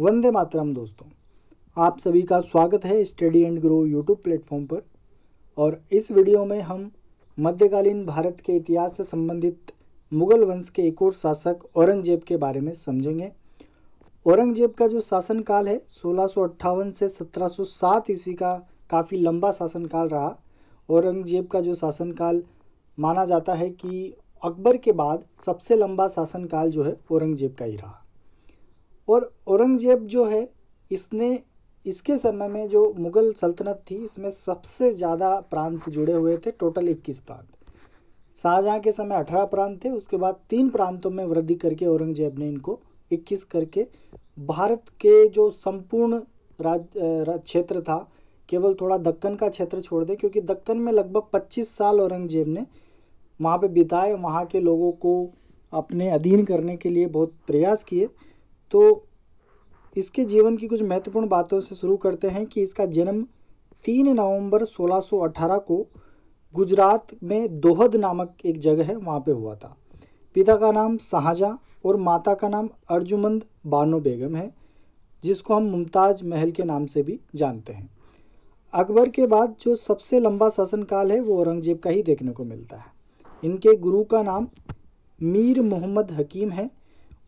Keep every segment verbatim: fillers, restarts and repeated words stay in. वंदे मातरम दोस्तों, आप सभी का स्वागत है study and grow YouTube platform पर। और इस वीडियो में हम मध्यकालीन भारत के इतिहास से संबंधित मुगल वंश के एक और शासक औरंगजेब के बारे में समझेंगे। औरंगजेब का जो शासनकाल है सोलह सौ अट्ठावन से सत्रह सौ सात ईस्वी का काफ़ी लंबा शासनकाल रहा। औरंगजेब का जो शासनकाल माना जाता है कि अकबर के बाद सबसे लंबा शासनकाल जो है औरंगजेब का ही रहा। और औरंगजेब जो है इसने इसके समय में जो मुग़ल सल्तनत थी इसमें सबसे ज़्यादा प्रांत जुड़े हुए थे, टोटल इक्कीस प्रांत। शाहजहाँ के समय अठारह प्रांत थे, उसके बाद तीन प्रांतों में वृद्धि करके औरंगजेब ने इनको इक्कीस करके भारत के जो संपूर्ण राज्य क्षेत्र था, केवल थोड़ा दक्कन का क्षेत्र छोड़ दें क्योंकि दक्कन में लगभग पच्चीस साल औरंगजेब ने वहाँ पे बिताए, वहाँ के लोगों को अपने अधीन करने के लिए बहुत प्रयास किए। तो इसके जीवन की कुछ महत्वपूर्ण बातों से शुरू करते हैं कि इसका जन्म तीन नवंबर सोलह सौ अठारह को गुजरात में दोहद नामक एक जगह है वहाँ पे हुआ था। पिता का नाम शाहजहाँ और माता का नाम अर्जुमंद बानो बेगम है, जिसको हम मुमताज महल के नाम से भी जानते हैं। अकबर के बाद जो सबसे लंबा शासनकाल है वो औरंगजेब का ही देखने को मिलता है। इनके गुरु का नाम मीर मोहम्मद हकीम है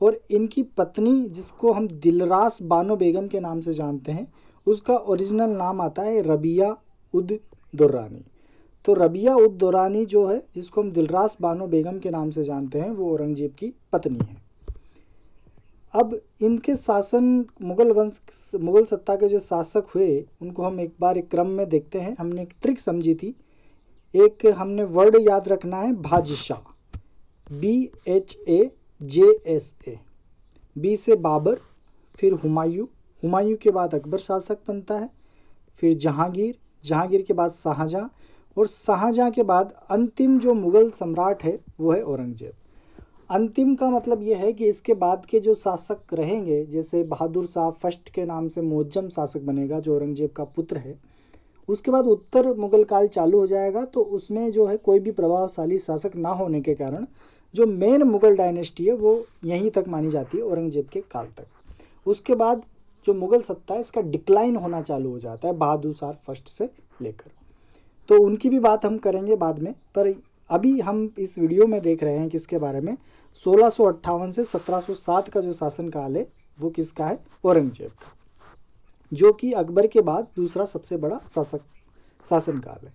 और इनकी पत्नी, जिसको हम दिलरास बानो बेगम के नाम से जानते हैं, उसका ओरिजिनल नाम आता है रबिया उद दुर्रानी। तो रबिया उद दुर्रानी जो है, जिसको हम दिलरास बानो बेगम के नाम से जानते हैं, वो औरंगजेब की पत्नी है। अब इनके शासन मुगल वंश मुगल सत्ता के जो शासक हुए उनको हम एक बार एक क्रम में देखते हैं। हमने एक ट्रिक समझी थी, एक हमने वर्ड याद रखना है बादशाह, B H A J S A. B से बाबर, फिर हुमायूं, हुमायूं के बाद अकबर शासक बनता है, फिर जहांगीर, जहांगीर के बाद शाहजहाँ और शाहजहाँ के बाद अंतिम जो मुगल सम्राट है वो है औरंगजेब। अंतिम का मतलब ये है कि इसके बाद के जो शासक रहेंगे, जैसे बहादुर शाह फर्स्ट के नाम से मुअज्जम शासक बनेगा जो औरंगजेब का पुत्र है, उसके बाद उत्तर मुगल काल चालू हो जाएगा। तो उसमें जो है कोई भी प्रभावशाली शासक ना होने के कारण जो मेन मुगल डायनेस्टी है वो यहीं तक मानी जाती है, औरंगजेब के काल तक। उसके बाद जो मुगल सत्ता है इसका डिक्लाइन होना चालू हो जाता है बहादुर शाह फर्स्ट से लेकर। तो उनकी भी बात हम करेंगे बाद में, पर अभी हम इस वीडियो में देख रहे हैं किसके बारे में। सोलह सौ अट्ठावन से सत्रह सौ सात का जो शासनकाल है वो किसका है? औरंगजेब का, जो कि अकबर के बाद दूसरा सबसे बड़ा शासक शासनकाल है।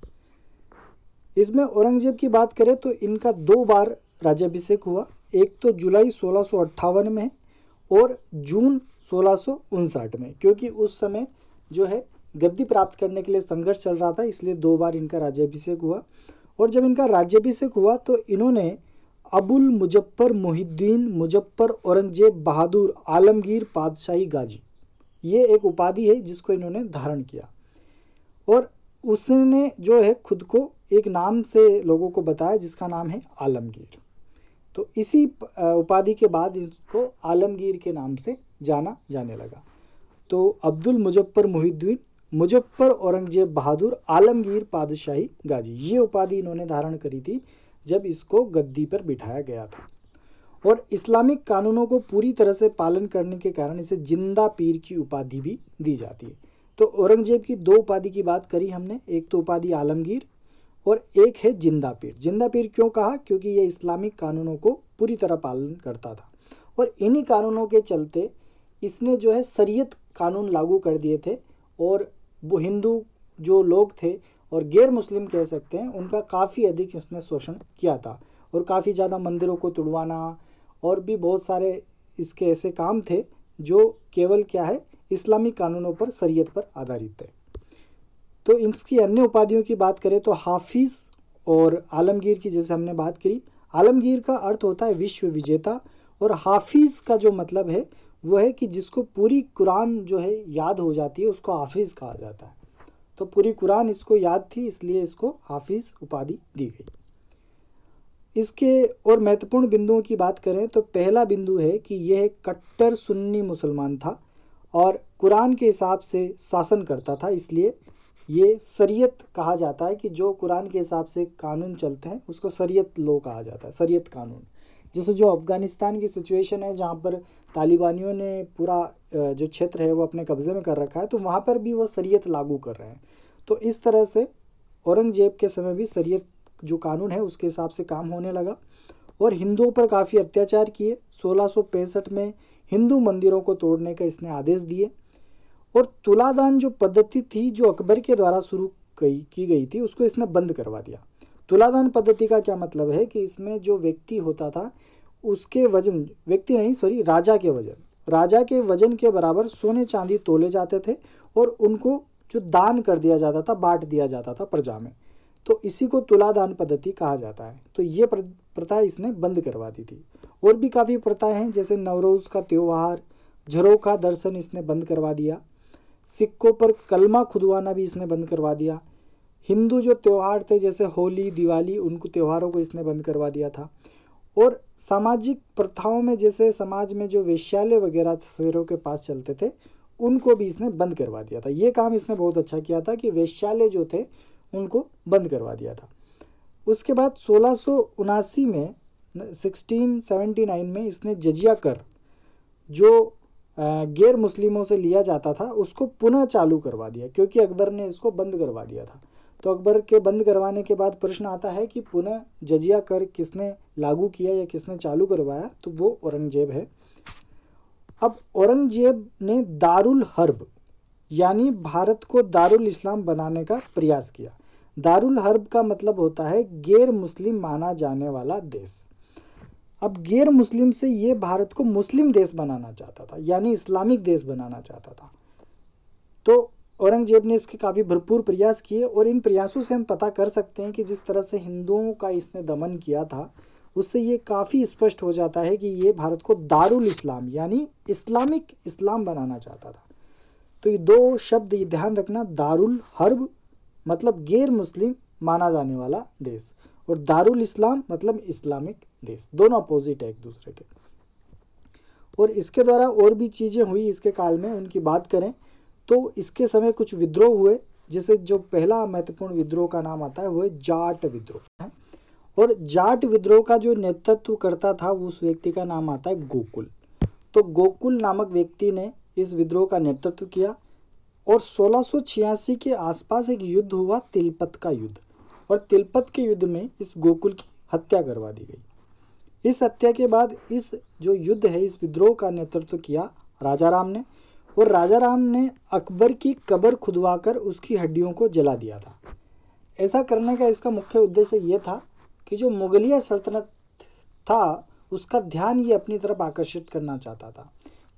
इसमें औरंगजेब की बात करें तो इनका दो बार राज्याभिषेक हुआ, एक तो जुलाई सोलह सौ अट्ठावन में और जून सोलह सौ उनसठ में, क्योंकि उस समय जो है गद्दी प्राप्त करने के लिए संघर्ष चल रहा था, इसलिए दो बार इनका राज्याभिषेक हुआ। और जब इनका राज्याभिषेक हुआ तो इन्होंने अबुल मुजफ्फर मुहिद्दीन मुजफ्फर औरंगजेब बहादुर आलमगीर पातशाही गाजी, ये एक उपाधि है जिसको इन्होंने धारण किया और उसने जो है खुद को एक नाम से लोगों को बताया जिसका नाम है आलमगीर। तो इसी उपाधि के बाद इसको आलमगीर के नाम से जाना जाने लगा। तो अब्दुल मुजफ्फर मुहिद्दीन मुजफ्फर औरंगजेब बहादुर आलमगीर पादशाही गाजी, ये उपाधि इन्होंने धारण करी थी जब इसको गद्दी पर बिठाया गया था। और इस्लामिक कानूनों को पूरी तरह से पालन करने के कारण इसे जिंदा पीर की उपाधि भी दी जाती है। तो औरंगजेब की दो उपाधि की बात करी हमने, एक तो उपाधि आलमगीर और एक है जिंदा पीर। जिंदा पीर क्यों कहा? क्योंकि ये इस्लामिक कानूनों को पूरी तरह पालन करता था और इन्हीं कानूनों के चलते इसने जो है शरीयत कानून लागू कर दिए थे और वो हिंदू जो लोग थे और गैर मुस्लिम कह सकते हैं उनका काफ़ी अधिक इसने शोषण किया था और काफ़ी ज़्यादा मंदिरों को तुड़वाना और भी बहुत सारे इसके ऐसे काम थे जो केवल क्या है इस्लामी कानूनों पर शरीयत पर आधारित थे। तो इसकी अन्य उपाधियों की बात करें तो हाफिज और आलमगीर की जैसे हमने बात करी, आलमगीर का अर्थ होता है विश्व विजेता और हाफिज का जो मतलब है वो है कि जिसको पूरी कुरान जो है याद हो जाती है उसको हाफिज कहा जाता है। तो पूरी कुरान इसको याद थी इसलिए इसको हाफिज उपाधि दी गई। इसके और महत्वपूर्ण बिंदुओं की बात करें तो पहला बिंदु है कि यह कट्टर सुन्नी मुसलमान था और कुरान के हिसाब से शासन करता था, इसलिए ये शरीयत कहा जाता है कि जो कुरान के हिसाब से कानून चलते हैं उसको शरीयत लो कहा जाता है, शरीयत कानून। जैसे जो अफगानिस्तान की सिचुएशन है जहाँ पर तालिबानियों ने पूरा जो क्षेत्र है वो अपने कब्जे में कर रखा है, तो वहाँ पर भी वो शरीयत लागू कर रहे हैं। तो इस तरह से औरंगजेब के समय भी शरीयत जो कानून है उसके हिसाब से काम होने लगा और हिंदुओं पर काफ़ी अत्याचार किए। सोलह सौ पैंसठ में हिंदू मंदिरों को तोड़ने का इसने आदेश दिए और तुलादान जो पद्धति थी जो अकबर के द्वारा शुरू की गई थी उसको इसने बंद करवा दिया। तुलादान पद्धति का क्या मतलब है कि इसमें जो व्यक्ति होता था उसके वजन व्यक्ति नहीं सॉरी राजा के वजन राजा के वजन के बराबर सोने चांदी तोले जाते थे और उनको जो दान कर दिया जाता था, बांट दिया जाता था प्रजा में, तो इसी को तुलादान पद्धति कहा जाता है। तो ये प्रथा इसने बंद करवा दी थी। और भी काफ़ी प्रथाएं हैं जैसे नवरोज़ का त्यौहार, झरों का दर्शन इसने बंद करवा दिया, सिक्कों पर कलमा खुदवाना भी इसने बंद करवा दिया। हिंदू जो त्यौहार थे जैसे होली, दिवाली, उनको त्यौहारों को इसने बंद करवा दिया था। और सामाजिक प्रथाओं में जैसे समाज में जो वेश्यालय वगैरह शेरों के पास चलते थे उनको भी इसने बंद करवा दिया था। ये काम इसने बहुत अच्छा किया था कि वेश्यालय जो थे उनको बंद करवा दिया था। उसके बाद सोलह सौ उनासी में सिक्सटीन सेवेंटी नाइन में इसने जजिया कर जो गैर मुस्लिमों से लिया जाता था उसको पुनः चालू करवा दिया, क्योंकि अकबर ने इसको बंद करवा दिया था। तो अकबर के बंद करवाने के बाद प्रश्न आता है कि पुनः जजिया कर किसने लागू किया या किसने चालू करवाया, तो वो औरंगजेब है। अब औरंगजेब ने दारुल हर्ब यानी भारत को दारुल इस्लाम बनाने का प्रयास किया। दारुल हर्ब का मतलब होता है गैर मुस्लिम माना जाने वाला देश। अब गैर मुस्लिम से ये भारत को मुस्लिम देश बनाना चाहता था, यानी इस्लामिक देश बनाना चाहता था। तो औरंगजेब ने इसके काफ़ी भरपूर प्रयास किए और इन प्रयासों से हम पता कर सकते हैं कि जिस तरह से हिंदुओं का इसने दमन किया था उससे ये काफ़ी स्पष्ट हो जाता है कि ये भारत को दारुल इस्लाम यानी इस्लामिक इस्लाम बनाना चाहता था। तो ये दो शब्द ये ध्यान रखना, दारुल हर्ब मतलब गैर मुस्लिम माना जाने वाला देश और दारुल इस्लाम मतलब इस्लामिक देश, दोनों अपोजिट है एक दूसरे के। और इसके द्वारा और भी चीज़ें हुई इसके काल में, उनकी बात करें तो इसके समय कुछ विद्रोह हुए, जैसे जो पहला महत्वपूर्ण विद्रोह का नाम आता है वो है जाट विद्रोह है। और जाट विद्रोह का जो नेतृत्व करता था उस व्यक्ति का नाम आता है गोकुल। तो गोकुल नामक व्यक्ति ने इस विद्रोह का नेतृत्व किया और सोलह सौ छियासी के आसपास एक युद्ध हुआ, तिलपत का युद्ध। और तिलपत के युद्ध में इस गोकुल की हत्या करवा दी गई। इस हत्या के बाद इस जो युद्ध है इस विद्रोह का नेतृत्व किया राजा राम ने, और राजा राम ने अकबर की कब्र खुदवाकर उसकी हड्डियों को जला दिया था। ऐसा करने का इसका मुख्य उद्देश्य ये था कि जो मुगलिया सल्तनत था उसका ध्यान ये अपनी तरफ आकर्षित करना चाहता था,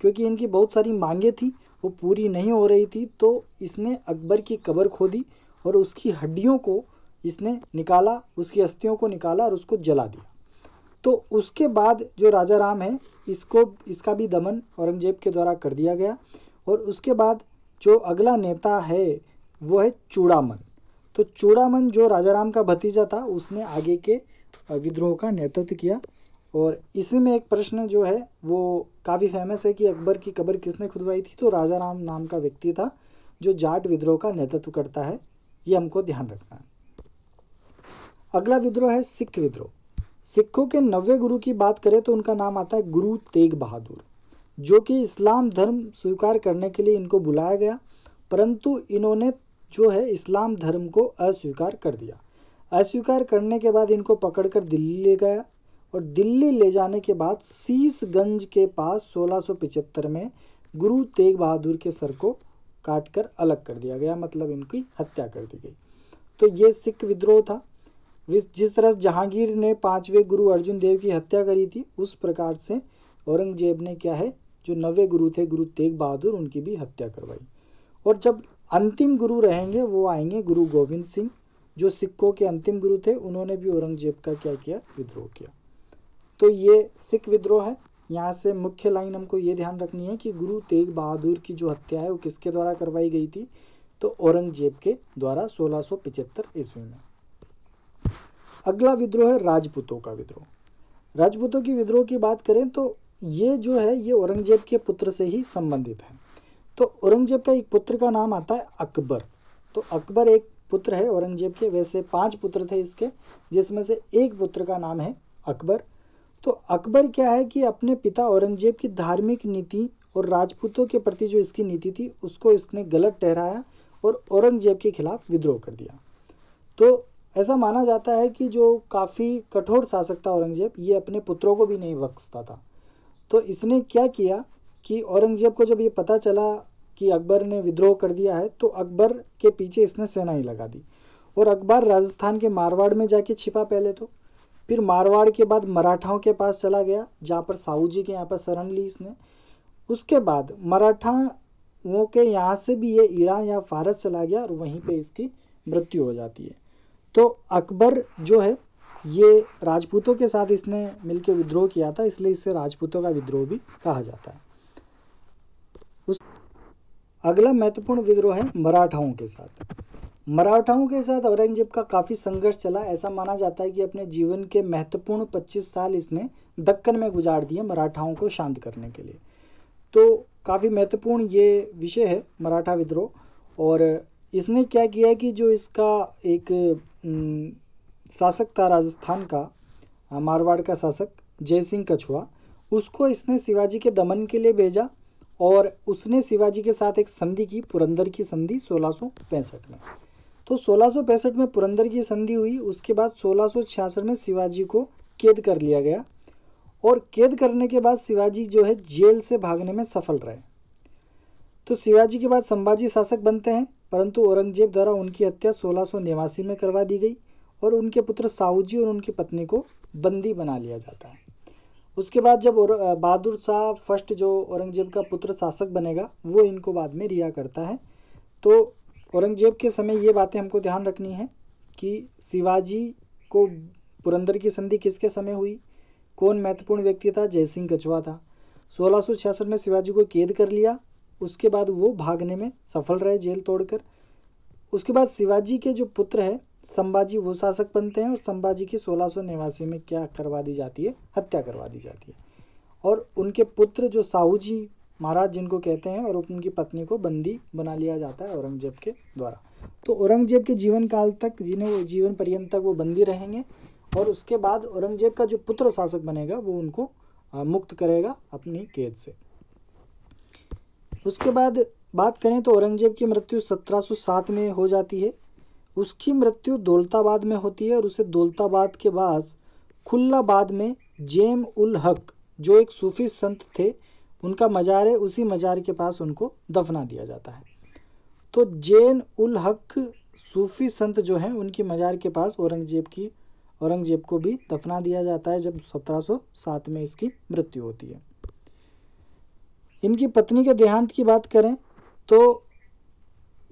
क्योंकि इनकी बहुत सारी मांगें थी वो पूरी नहीं हो रही थी। तो इसने अकबर की कब्र खोदी और उसकी हड्डियों को इसने निकाला, उसकी अस्थियों को निकाला और उसको जला दिया। तो उसके बाद जो राजा राम है इसको इसका भी दमन औरंगजेब के द्वारा कर दिया गया। और उसके बाद जो अगला नेता है वो है चूड़ामन। तो चूड़ामन जो राजा राम का भतीजा था उसने आगे के विद्रोह का नेतृत्व किया। और इसी में एक प्रश्न जो है वो काफ़ी फेमस है कि अकबर की कब्र किसने खुदवाई थी, तो राजा राम नाम का व्यक्ति था जो जाट विद्रोह का नेतृत्व करता है, ये हमको ध्यान रखना है। अगला विद्रोह है सिख विद्रोह। सिखों के नवे गुरु की बात करें तो उनका नाम आता है गुरु तेग बहादुर, जो कि इस्लाम धर्म स्वीकार करने के लिए इनको बुलाया गया, परंतु इन्होंने जो है इस्लाम धर्म को अस्वीकार कर दिया। अस्वीकार करने के बाद इनको पकड़कर दिल्ली ले गया और दिल्ली ले जाने के बाद शीशगंज के पास सोलह सौ पचहत्तर में गुरु तेग बहादुर के सर को काटकर अलग कर दिया गया, मतलब इनकी हत्या कर दी गई। तो ये सिख विद्रोह था। जिस तरह जहांगीर ने पांचवें गुरु अर्जुन देव की हत्या करी थी उस प्रकार से औरंगजेब ने क्या है जो नवे गुरु थे गुरु तेग बहादुर उनकी भी हत्या करवाई। और जब अंतिम गुरु रहेंगे वो आएंगे गुरु गोविंद सिंह, जो सिखों के अंतिम गुरु थे, उन्होंने भी औरंगजेब का क्या किया विद्रोह किया। तो ये सिख विद्रोह है। यहाँ से मुख्य लाइन हमको ये ध्यान रखनी है कि गुरु तेग बहादुर की जो हत्या है वो किसके द्वारा करवाई गई थी, तो औरंगजेब के द्वारा सोलह सौ पचहत्तर ईस्वी में। अगला विद्रोह है राजपूतों का विद्रोह। राजपूतों की विद्रोह की बात करें तो ये जो है ये औरंगजेब के पुत्र से ही संबंधित है। तो औरंगजेब का एक पुत्र का नाम आता है अकबर। तो अकबर एक पुत्र है औरंगजेब के, वैसे पांच पुत्र थे इसके, जिसमें से एक पुत्र का नाम है अकबर। तो अकबर क्या है कि अपने पिता औरंगजेब की धार्मिक नीति और राजपूतों के प्रति जो इसकी नीति थी उसको इसने गलत ठहराया और औरंगजेब के खिलाफ विद्रोह कर दिया। तो ऐसा माना जाता है कि जो काफ़ी कठोर शासक था औरंगजेब, ये अपने पुत्रों को भी नहीं बख्शता था। तो इसने क्या किया कि औरंगजेब को जब ये पता चला कि अकबर ने विद्रोह कर दिया है तो अकबर के पीछे इसने सेना ही लगा दी और अकबर राजस्थान के मारवाड़ में जाके छिपा पहले, तो फिर मारवाड़ के बाद मराठाओं के पास चला गया जहाँ पर साहू जी के यहाँ पर शरण ली इसने। उसके बाद मराठाओं के यहाँ से भी ये ईरान या फारस चला गया और वहीं पे इसकी मृत्यु हो जाती है। तो अकबर जो है ये राजपूतों के साथ इसने मिलकर विद्रोह किया था, इसलिए इसे राजपूतों का विद्रोह भी कहा जाता है। उस अगला महत्वपूर्ण विद्रोह है मराठाओं के साथ। मराठाओं के साथ औरंगजेब का काफ़ी संघर्ष चला। ऐसा माना जाता है कि अपने जीवन के महत्वपूर्ण पच्चीस साल इसने दक्कन में गुजार दिए मराठाओं को शांत करने के लिए। तो काफ़ी महत्वपूर्ण ये विषय है मराठा विद्रोह। और इसने क्या किया कि जो इसका एक शासक था राजस्थान का, मारवाड़ का शासक जय सिंह कछवा, उसको इसने शिवाजी के दमन के लिए भेजा और उसने शिवाजी के साथ एक संधि की, पुरंदर की संधि सोलह सौ पैंसठ में। तो सोलह सौ पैंसठ में पुरंदर की संधि हुई। उसके बाद सोलह सौ छियासठ में शिवाजी को कैद कर लिया गया और कैद करने के बाद शिवाजी जो है जेल से भागने में सफल रहे। तो शिवाजी के बाद संभाजी शासक बनते हैं, परंतु औरंगजेब द्वारा उनकी हत्या सोलह सौ नवासी में करवा दी गई और उनके पुत्र साहू जी और उनकी पत्नी को बंदी बना लिया जाता है। उसके बाद जब बहादुर शाह फर्स्ट जो औरंगजेब का पुत्र शासक बनेगा वो इनको बाद में रिहा करता है। तो औरंगजेब के समय ये बातें हमको ध्यान रखनी है कि शिवाजी को पुरंदर की संधि किसके समय हुई, कौन महत्वपूर्ण व्यक्ति था, जय सिंह कछवा था। सोलह सौ छियासठ में शिवाजी को कैद कर लिया, उसके बाद वो भागने में सफल रहे जेल तोड़कर। उसके बाद शिवाजी के जो पुत्र है संभाजी वो शासक बनते हैं और संभाजी की सोलह सौ नवासी में क्या करवा दी जाती है, हत्या करवा दी जाती है और उनके पुत्र जो साहू जी महाराज जिनको कहते हैं और उनकी पत्नी को बंदी बना लिया जाता है औरंगजेब के द्वारा। तो औरंगजेब के जीवन काल तक, जिन्हें वो जीवन पर्यंत तक वो बंदी रहेंगे और उसके बाद औरंगजेब का जो पुत्र शासक बनेगा वो उनको मुक्त करेगा अपनी कैद से। उसके बाद बात करें तो औरंगजेब की मृत्यु सत्रह सौ सात में हो जाती है। उसकी मृत्यु दौलताबाद में होती है और उसे दौलताबाद के पास खुल्लाबाद में जैम उल हक जो एक सूफी संत थे उनका मजार है, उसी मजार के पास उनको दफना दिया जाता है। तो जैन उल हक सूफी संत जो हैं उनकी मजार के पास औरंगजेब की औरंगजेब को भी दफना दिया जाता है जब सत्रह सौ सात में इसकी मृत्यु होती है। इनकी पत्नी के देहांत की बात करें तो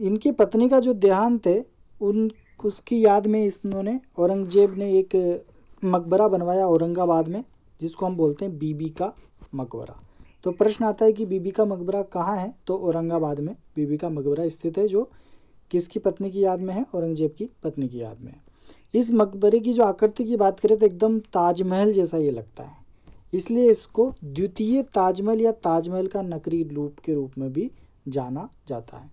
इनकी पत्नी का जो देहांत है उन उसकी याद में इन्होंने औरंगजेब ने एक मकबरा बनवाया औरंगाबाद में जिसको हम बोलते हैं बीबी का मकबरा। तो प्रश्न आता है कि बीबी का मकबरा कहाँ है, तो औरंगाबाद में बीबी का मकबरा स्थित है जो किसकी पत्नी की याद में है, औरंगजेब की पत्नी की याद में है। इस मकबरे की जो आकृति की बात करें तो एकदम ताजमहल जैसा ये लगता है, इसलिए इसको द्वितीय ताजमहल या ताजमहल का नकली रूप के रूप में भी जाना जाता है।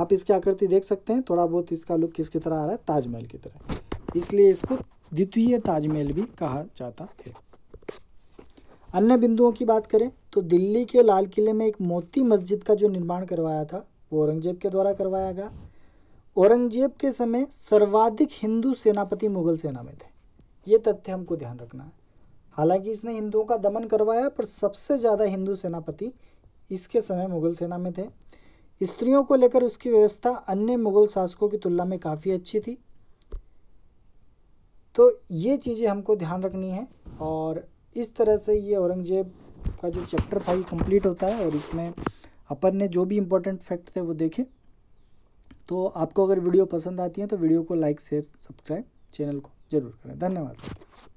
आप इसकी आकृति देख सकते हैं, थोड़ा बहुत इसका लुक किसकी तरह आ रहा है, ताजमहल की तरह, इसलिए इसको द्वितीय ताजमहल भी कहा जाता है। अन्य बिंदुओं की बात करें तो दिल्ली के लाल किले में एक मोती मस्जिद का जो निर्माण करवाया था वो औरंगजेब के द्वारा करवाया गया। औरंगजेब के समय सर्वाधिक हिंदू सेनापति मुगल सेना में थे, ये तथ्य हमको ध्यान रखना है। हालांकि इसने हिंदुओं का दमन करवाया पर सबसे ज़्यादा हिंदू सेनापति इसके समय मुगल सेना में थे। स्त्रियों को लेकर उसकी व्यवस्था अन्य मुगल शासकों की तुलना में काफ़ी अच्छी थी। तो ये चीज़ें हमको ध्यान रखनी है और इस तरह से ये औरंगजेब का जो चैप्टर फाइव कंप्लीट होता है और इसमें अपन ने जो भी इम्पोर्टेंट फैक्ट थे वो देखे। तो आपको अगर वीडियो पसंद आती है तो वीडियो को लाइक शेयर सब्सक्राइब चैनल को जरूर करें। धन्यवाद।